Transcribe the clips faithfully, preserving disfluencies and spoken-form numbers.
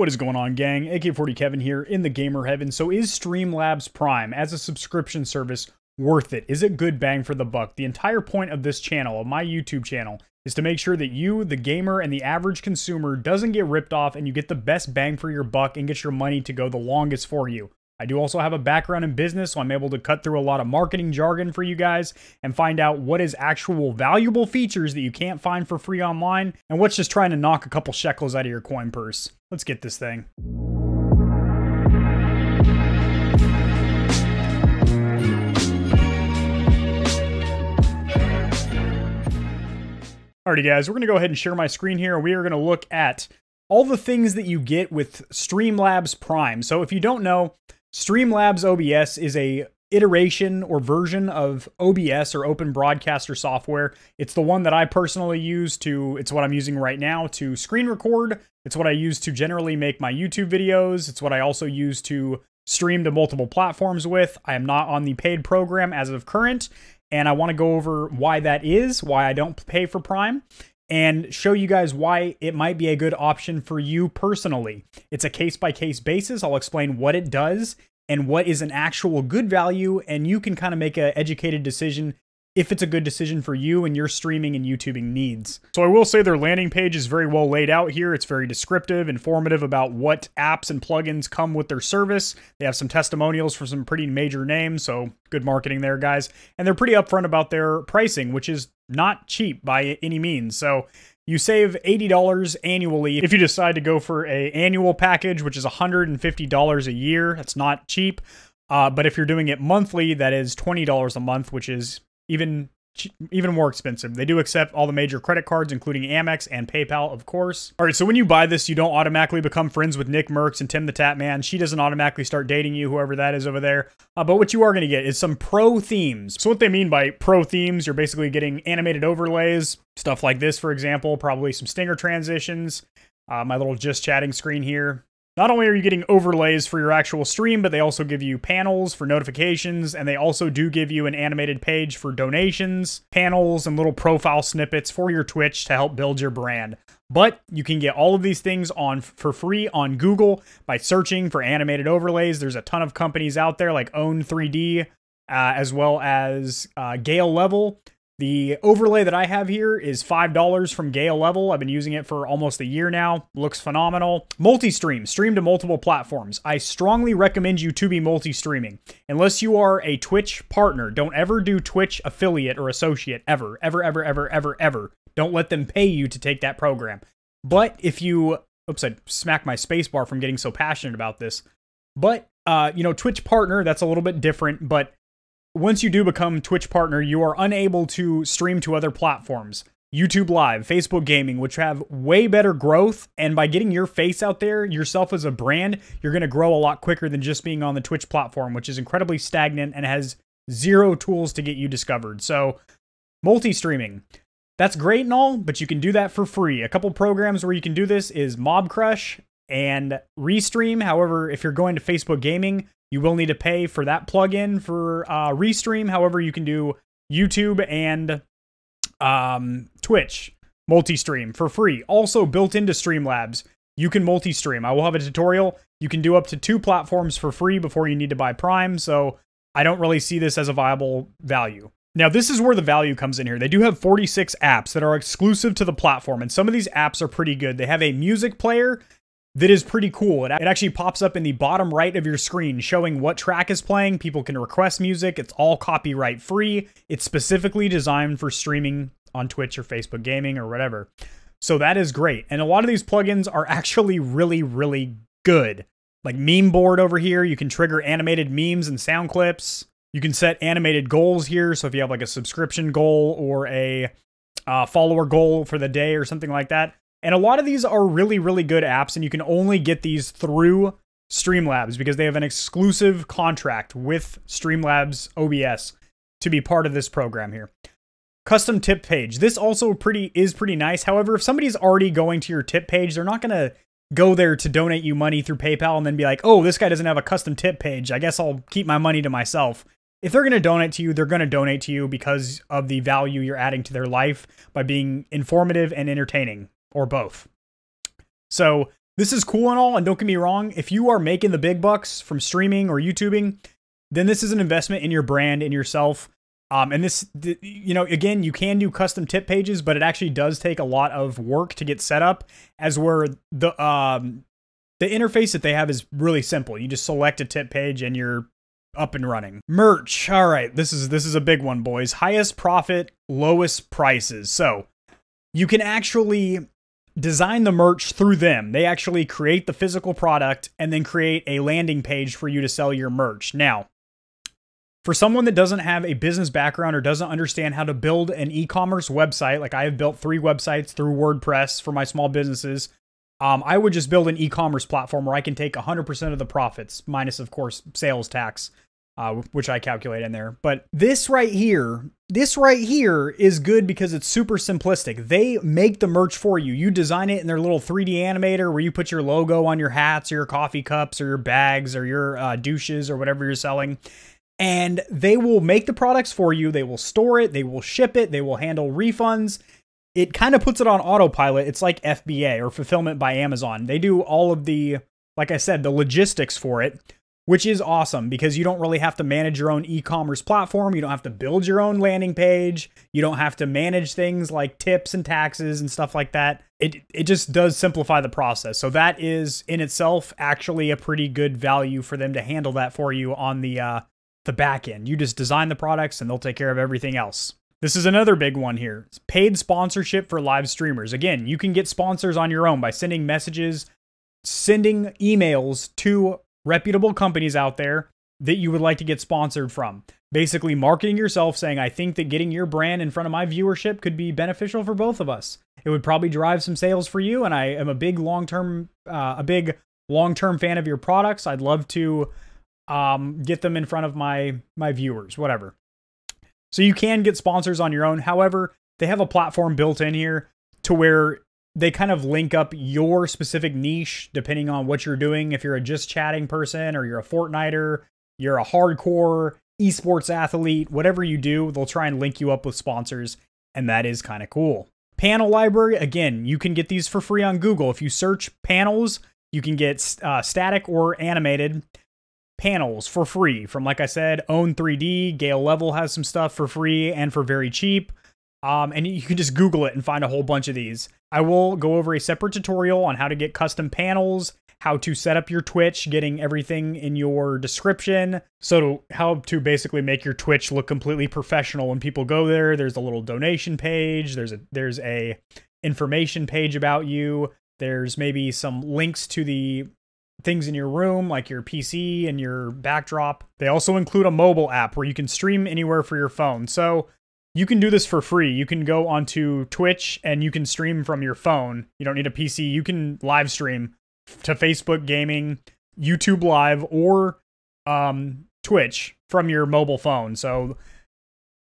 What is going on, gang? A K forty Kevin here in the gamer heaven. So is Streamlabs Prime as a subscription service worth it? Is it good bang for the buck? The entire point of this channel, of my YouTube channel, is to make sure that you, the gamer, and the average consumer doesn't get ripped off and you get the best bang for your buck and get your money to go the longest for you. I do also have a background in business, so I'm able to cut through a lot of marketing jargon for you guys and find out what is actual valuable features that you can't find for free online and what's just trying to knock a couple shekels out of your coin purse. Let's get this thing. Alrighty guys, we're gonna go ahead and share my screen here. We are gonna look at all the things that you get with Streamlabs Prime. So if you don't know, Streamlabs O B S is a iteration or version of O B S or Open Broadcaster Software. It's the one that I personally use to, it's what I'm using right now to screen record. It's what I use to generally make my YouTube videos. It's what I also use to stream to multiple platforms with. I am not on the paid program as of current, and I want to go over why that is, why I don't pay for Prime, and show you guys why it might be a good option for you personally. It's a case-by-case basis. I'll explain what it does and what is an actual good value, and you can kind of make an educated decision if it's a good decision for you and your streaming and YouTubing needs. So I will say their landing page is very well laid out here. It's very descriptive, informative about what apps and plugins come with their service. They have some testimonials for some pretty major names, so good marketing there, guys. And they're pretty upfront about their pricing, which is not cheap by any means. So you save eighty dollars annually if you decide to go for an annual package, which is one hundred fifty dollars a year. That's not cheap. Uh, but if you're doing it monthly, that is twenty dollars a month, which is even even more expensive. They do accept all the major credit cards, including Amex and PayPal, of course. All right, so when you buy this, you don't automatically become friends with Nick Merckx and Tim the Tapman. She doesn't automatically start dating you, whoever that is over there. Uh, but what you are going to get is some pro themes. So what they mean by pro themes, you're basically getting animated overlays, stuff like this, for example, probably some stinger transitions, uh, my little just chatting screen here. Not only are you getting overlays for your actual stream, but they also give you panels for notifications, and they also do give you an animated page for donations, panels, and little profile snippets for your Twitch to help build your brand. But you can get all of these things on for free on Google by searching for animated overlays. There's a ton of companies out there like Own three D, uh, as well as uh, Gale Level. The overlay that I have here is five dollars from Gale Level. I've been using it for almost a year now. Looks phenomenal. Multi-stream, stream to multiple platforms. I strongly recommend you to be multi-streaming. Unless you are a Twitch partner, don't ever do Twitch affiliate or associate ever, ever, ever, ever, ever, ever. Don't let them pay you to take that program. But if you, oops, I smacked my spacebar from getting so passionate about this. But, uh, you know, Twitch partner, that's a little bit different, but once you do become Twitch partner, you are unable to stream to other platforms. YouTube Live, Facebook Gaming, which have way better growth, and by getting your face out there, yourself as a brand, you're going to grow a lot quicker than just being on the Twitch platform, which is incredibly stagnant and has zero tools to get you discovered. So, multi-streaming. That's great and all, but you can do that for free. A couple programs where you can do this is Mob Crush and Restream. However, if you're going to Facebook Gaming, you will need to pay for that plugin for uh, Restream. However, you can do YouTube and um, Twitch multi-stream for free. Also built into Streamlabs, you can multi-stream. I will have a tutorial. You can do up to two platforms for free before you need to buy Prime. So I don't really see this as a viable value. Now, this is where the value comes in here. They do have forty-six apps that are exclusive to the platform, and some of these apps are pretty good. They have a music player that is pretty cool. It actually pops up in the bottom right of your screen showing what track is playing. People can request music. It's all copyright free. It's specifically designed for streaming on Twitch or Facebook Gaming or whatever. So that is great. And a lot of these plugins are actually really, really good. Like meme board over here, you can trigger animated memes and sound clips. You can set animated goals here. So if you have like a subscription goal or a uh, follower goal for the day or something like that. And a lot of these are really, really good apps, and you can only get these through Streamlabs because they have an exclusive contract with Streamlabs O B S to be part of this program here. Custom tip page. This also pretty is pretty nice. However, if somebody's already going to your tip page, they're not going to go there to donate you money through PayPal and then be like, oh, this guy doesn't have a custom tip page. I guess I'll keep my money to myself. If they're going to donate to you, they're going to donate to you because of the value you're adding to their life by being informative and entertaining, or both. So This is cool and all, and don't get me wrong, if you are making the big bucks from streaming or YouTubing, then this is an investment in your brand, in yourself. Um, and this, you know, again, you can do custom tip pages, but it actually does take a lot of work to get set up, as where the, um, the interface that they have is really simple. You just select a tip page and you're up and running. Merch. All right. This is, this is a big one, boys. Highest profit, lowest prices. So you can actually design the merch through them. They actually create the physical product and then create a landing page for you to sell your merch. Now, for someone that doesn't have a business background or doesn't understand how to build an e-commerce website, like I have built three websites through WordPress for my small businesses, um, I would just build an e-commerce platform where I can take one hundred percent of the profits, minus, of course, sales tax, uh, which I calculate in there. But this right here, this right here is good because it's super simplistic. They make the merch for you. You design it in their little three D animator where you put your logo on your hats or your coffee cups or your bags or your uh, douches or whatever you're selling. And they will make the products for you. They will store it. They will ship it. They will handle refunds. It kind of puts it on autopilot. It's like F B A, or Fulfillment by Amazon. They do all of the, like I said, the logistics for it, which is awesome because you don't really have to manage your own e-commerce platform. You don't have to build your own landing page. You don't have to manage things like tips and taxes and stuff like that. It, it just does simplify the process. So that is in itself actually a pretty good value for them to handle that for you on the, uh, the back end. You just design the products and they'll take care of everything else. This is another big one here. It's paid sponsorship for live streamers. Again, you can get sponsors on your own by sending messages, sending emails to reputable companies out there that you would like to get sponsored from. Basically marketing yourself, saying, I think that getting your brand in front of my viewership could be beneficial for both of us. It would probably drive some sales for you. And I am a big long-term, uh, a big long-term fan of your products. I'd love to Um, get them in front of my, my viewers, whatever. So you can get sponsors on your own. However, they have a platform built in here to where they kind of link up your specific niche, depending on what you're doing. If you're a just chatting person, or you're a Fortniter, you're a hardcore esports athlete, whatever you do, they'll try and link you up with sponsors. And that is kind of cool. Panel library. Again, you can get these for free on Google. If you search panels, you can get uh, static or animated panels for free from, like I said, Own three D. Gale Level has some stuff for free and for very cheap. Um, and you can just Google it and find a whole bunch of these. I will go over a separate tutorial on how to get custom panels, how to set up your Twitch, getting everything in your description. So to, how to basically make your Twitch look completely professional when people go there. There's a little donation page. There's a, there's a information page about you. There's maybe some links to the things in your room, like your P C and your backdrop. They also include a mobile app where you can stream anywhere for your phone. So you can do this for free. You can go onto Twitch and you can stream from your phone. You don't need a P C. You can live stream to Facebook gaming, YouTube Live, or um, Twitch from your mobile phone. So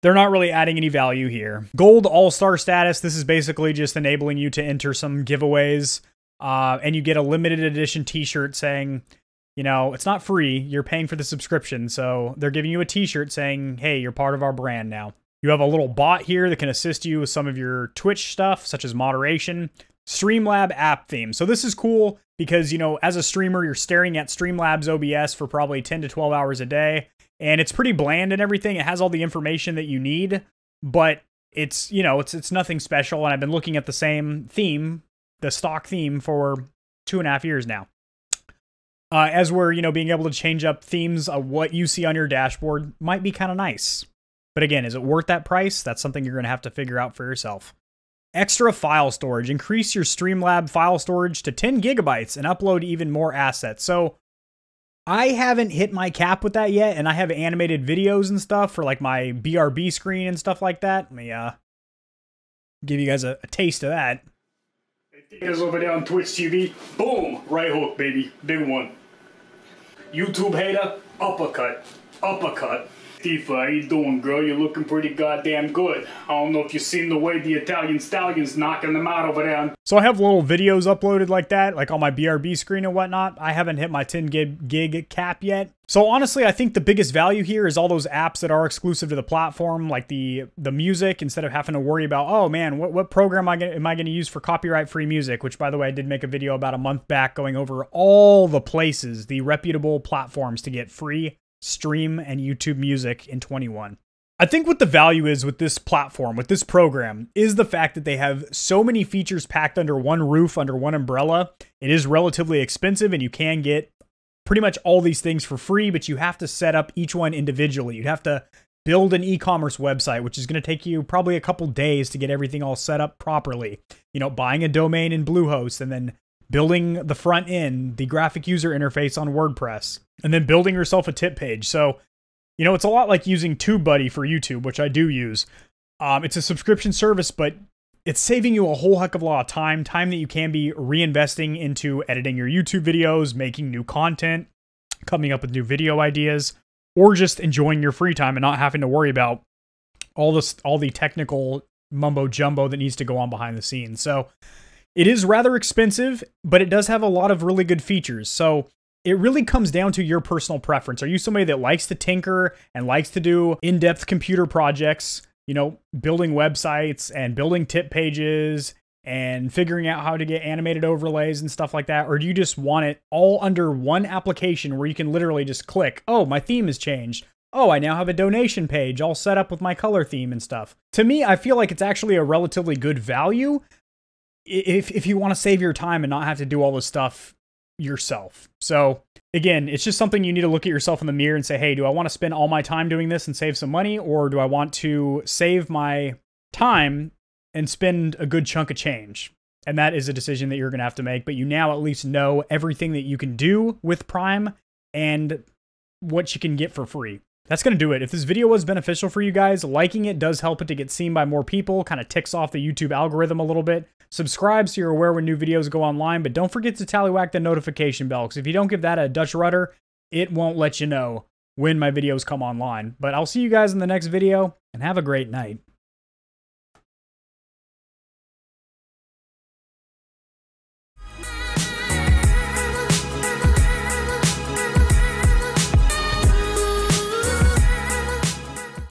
they're not really adding any value here. Gold All-Star status. This is basically just enabling you to enter some giveaways. Uh, and you get a limited edition t-shirt saying, you know, it's not free. You're paying for the subscription. So they're giving you a t-shirt saying, hey, you're part of our brand now. You have a little bot here that can assist you with some of your Twitch stuff, such as moderation. Streamlabs app theme. So this is cool because, you know, as a streamer, you're staring at Streamlabs O B S for probably ten to twelve hours a day. And it's pretty bland and everything. It has all the information that you need, but it's, you know, it's, it's nothing special. And I've been looking at the same theme, the stock theme, for two and a half years now. Uh, as we're, you know, being able to change up themes of what you see on your dashboard might be kind of nice. But again, is it worth that price? That's something you're going to have to figure out for yourself. Extra file storage. Increase your Streamlabs file storage to ten gigabytes and upload even more assets. So I haven't hit my cap with that yet. And I have animated videos and stuff for like my B R B screen and stuff like that. Let me uh, give you guys a, a taste of that. Is over there on Twitch T V. Boom! Right hook, baby. Big one. YouTube hater, uppercut. Uppercut. Tifa, how you doing, girl? You're looking pretty goddamn good. I don't know if you've seen the way the Italian Stallion's knocking them out over there. So I have little videos uploaded like that, like on my B R B screen and whatnot. I haven't hit my ten gig cap yet. So honestly, I think the biggest value here is all those apps that are exclusive to the platform, like the the music, instead of having to worry about, oh man, what, what program am I going to use for copyright-free music? Which, by the way, I did make a video about a month back going over all the places, the reputable platforms to get free stream and YouTube music in twenty-one. I think what the value is with this platform, with this program, is the fact that they have so many features packed under one roof, under one umbrella. It is relatively expensive, and you can get pretty much all these things for free, but you have to set up each one individually. You'd have to build an e-commerce website, which is going to take you probably a couple days to get everything all set up properly. You know, buying a domain in Bluehost and then building the front end, the graphic user interface on WordPress, and then building yourself a tip page. So, you know, it's a lot like using TubeBuddy for YouTube, which I do use. Um, it's a subscription service, but it's saving you a whole heck of a lot of time, time that you can be reinvesting into editing your YouTube videos, making new content, coming up with new video ideas, or just enjoying your free time and not having to worry about all this, all the technical mumbo jumbo that needs to go on behind the scenes. So it is rather expensive, but it does have a lot of really good features. So it really comes down to your personal preference. Are you somebody that likes to tinker and likes to do in-depth computer projects? You know, building websites and building tip pages and figuring out how to get animated overlays and stuff like that? Or do you just want it all under one application where you can literally just click, oh, my theme has changed. Oh, I now have a donation page all set up with my color theme and stuff. To me, I feel like it's actually a relatively good value if, if you want to save your time and not have to do all this stuff yourself. So again, it's just something you need to look at yourself in the mirror and say, hey, do I want to spend all my time doing this and save some money? Or do I want to save my time and spend a good chunk of change? And that is a decision that you're going to have to make. But you now at least know everything that you can do with Prime and what you can get for free. That's going to do it. If this video was beneficial for you guys, liking it does help it to get seen by more people, kind of ticks off the YouTube algorithm a little bit. Subscribe so you're aware when new videos go online, but don't forget to tallywhack the notification bell, because if you don't give that a Dutch rudder, it won't let you know when my videos come online. But I'll see you guys in the next video, and have a great night.